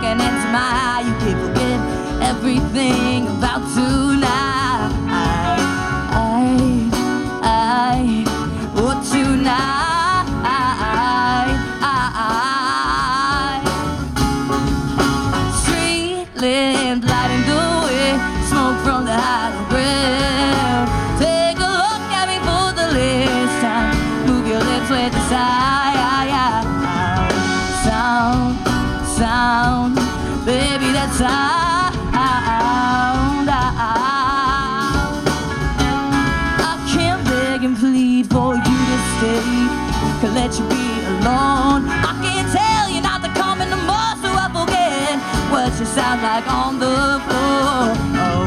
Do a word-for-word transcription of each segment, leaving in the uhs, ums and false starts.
looking into my eye. You can't forget everything about tonight. I, I, oh, tonight. I, I. Street lamp lighting the way, smoke from the highway. Take a look at me for the last time. Move your lips with the side. Sound, baby, that sound. I can't beg and plead for you to stay, can't let you be alone. I can't tell you not to come in the morning, so I forget what you sound like on the floor. Oh,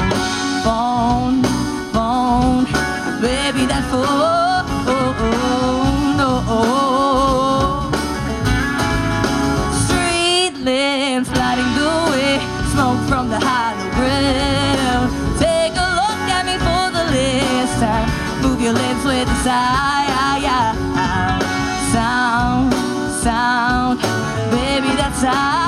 phone, phone, baby, that phone. Oh, oh, no, oh. Sliding the way, smoke from the highway. Take a look at me for the last time. Move your lips with a sigh. Sound, sound, baby, that sound. Sound.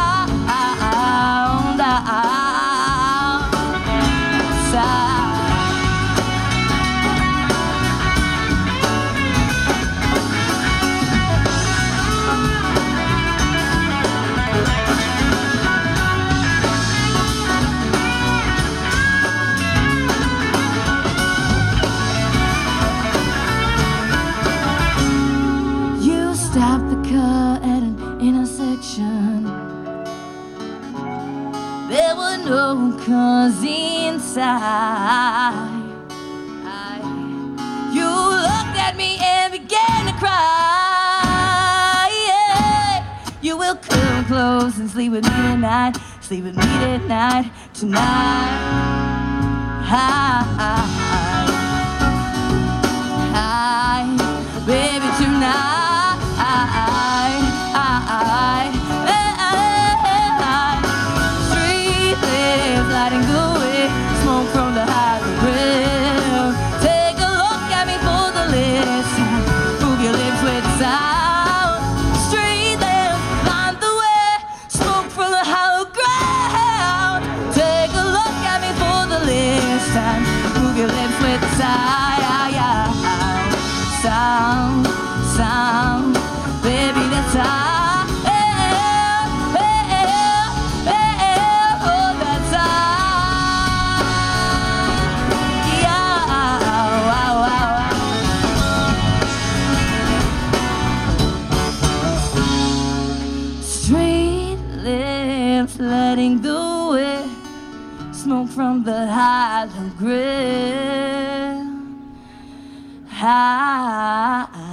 Stopped the car at an intersection. There were no cars inside. You looked at me and began to cry. Yeah. You will come close and sleep with me tonight. Sleep with me tonight, tonight. Hi, hi, baby, tonight. Move your lips with a sigh. Sound, sound, baby, that's how. Oh, that's how. Street lips letting the wind smoke from the hollow grill. High.